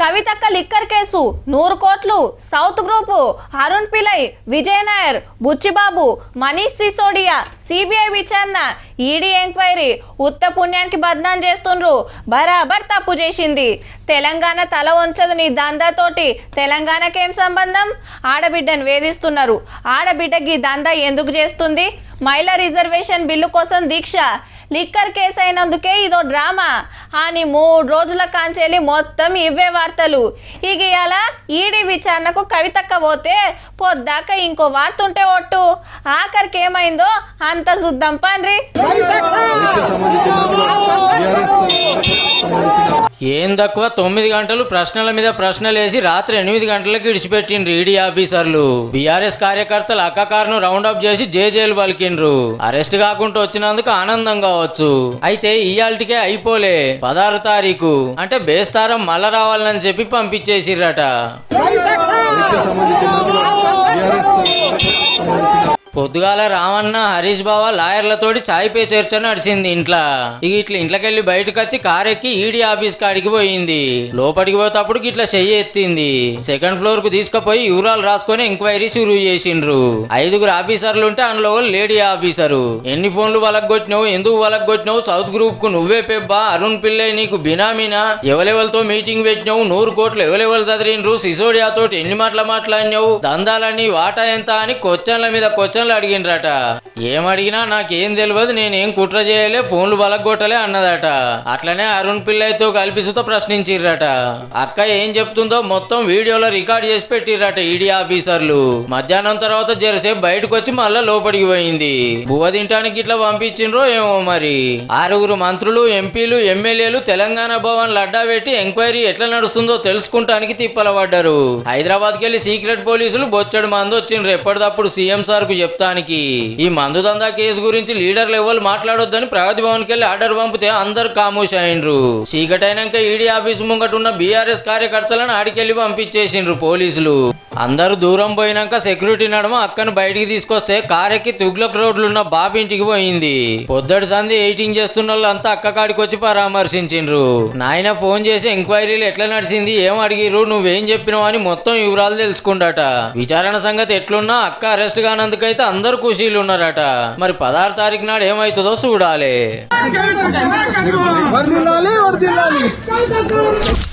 కవితక్క liquor case 100 కోట్లు south group Arun Pillai Vijay Nair Buchibabu Manish Sisodia CBI విచారణ ఈడీ ఎంక్వైరీ ఉత్త పుణ్యానికి బద్నాం చేస్తున్నారు బరాబర్ తప్పు చేసింది తెలంగాణ తల వంచదు నీ దందా తోటి తెలంగాణకి ఏం సంబంధం ఆడబిడ్డను వేధిస్తున్నారు ఆడబిడ్డకి దందా ఎందుకు చేస్తుంది మహిళా రిజర్వేషన్ బిల్లు కోసం దీక్ష లిక్కర్ కేసు అయినందుకే ఇదో డ్రామా అని 3 రోజుల కాంచేలి మొత్తం ఇవే వార్తలు ఇక ఇలా ఈడీ విచారణకు కవితక్క పోతే పొద్దాక ఇంకో వార్త ఉంటే ఒట్టు ఆఖరికి ఏమైందో అంత చూద్దాం పండ్రి ఏం తక్కువ 9 గంటలు ప్రశ్నల మీద ప్రశ్నలు వేసి రాత్రి 8 గంటలకు ఇడిచిపెట్టిండ్రు ఈడీ ఆఫీసర్లు బీఆర్ఎస్ కార్యకర్తలు అక్కకారును రౌండ్ అప్ చేసి జైలు పలికిండ్రు అరెస్ట్ కాకుండా వచ్చినందుకు ఆనందంగా వచ్చు అయితే ఇయాల్టికే అయిపోలే 16వ తారీఖు అంటే బేస్తారం మళ్ళా రావాలని చెప్పి పంపించేసిరట పొద్దుగాల రామన్న హరీష్ బావ లాయర్లతోటి చాయ్ పే చర్చ నడిచింది ఇంట్లో ఇక ఇట్లా ఇంట్లోకెళ్ళి బయటకు వచ్చి కార్ ఎక్కి ఈడీ ఆఫీస్ కాడికి పోయింది లోపలికి పోతేప్పుడు ఇట్లా చెయ్యి ఎత్తింది సెకండ్ ఫ్లోర్ కు తీసుకుపోయి వివరాలు రాసుకొని ఎంక్వైరీ షురూ చేసిండ్రు 5 ఆఫీసర్లు ఉంటే అందులో లేడీ ఆఫీసరు ఎన్ని ఫోన్లు వలగొట్టినావు ఎందుకు వలగొట్టినావు సౌత్ గ్రూప్ కు నువ్వే పెబ్బా అరుణ్ పిల్లై నీకు బినామీనా ఎవలెవలతో మీటింగ్ పెట్టినావు 100 కోట్లు ఎవలెవలు చదిరిండ్రు సిసోడియా తోటి ఎన్ని మాటలు మాట్లాడినావు దందాలన్నీ వాటా ఎంత అని క్వశ్చన్ల మీద క్వశ్చన్ అడిగిండ్రట ఏమడిగినా నాకేం తెలియదు నేనేం కుట్ర చేయలే ఫోన్లు బలగొట్టలే అన్నదట అట్లనే అరుణ్ పిల్లైతో కల్పిస్తూ ప్రశ్నించిర్రట అక్క ఏం చెప్తుందో మొత్తం వీడియోలో రికార్డ్ చేసి పెట్టిర్రట ఈడీ ఆఫీసర్లు మధ్యాహ్నం తర్వాత జరసేపు బయటకు వచ్చి మళ్ళా లోపలికి పోయింది బువ్వ తింటానికి ఇట్లా పంపించిండ్రో ఏమో మరి 6 మంత్రులు ఎంపీలు ఎమ్మెల్యేలు తెలంగాణ భవన్ లడ్డా పెట్టి ఎంక్వైరీ ఎట్లా నడుస్తుందో తెలుసుకుంటానికి తిప్పల పడ్డారు హైదరాబాద్కి వెళ్ళి సీక్రెట్ పోలీసులు బొచ్చడు మంది వచ్చిండ్రు ఎప్పటికప్పుడు సీఎం సార్ కు చెప్తానికి ఈ మందు దందా కేసు గురించి లీడర్ లెవెల్ మాట్లాడొద్దని ప్రగతి భవన్ కెళ్ళి ఆర్డర్ పంపితే అందరు కామోష్ అయిండ్రు చీకటైనాక ఈడీ ఆఫీస్ ముంగట ఉన్న బీఆర్ఎస్ కార్యకర్తలను ఆడికెళ్ళి పంపించేసిండ్రు పోలీసులు అందరు దూరం పోయినాక సెక్యూరిటీ నడుమ అక్కను బయటికి తీసుకొస్తే కారెక్కి తుగ్లక్ రోడ్లున్న బాబింటికి పోయింది పొద్దటి సంధి ఎయిటింగ్ చేస్తున్న వాళ్ళంతా అక్క కాడికి వచ్చి పరామర్శించిండ్రు నాయన ఫోన్ చేసి ఎంక్వైరీలు ఎట్లా నడిచింది ఏం అడిగిరు నువ్వేం చెప్పినావు అని మొత్తం వివరాలు తెలుసుకుంటాట విచారణ సంగతి ఎట్లున్నా అక్క అరెస్ట్ కానందుకైతే అందరు ఖుషీలు ఉన్నారట మరి 16వ తారీఖు నాడు ఏమైతుందో చూడాలి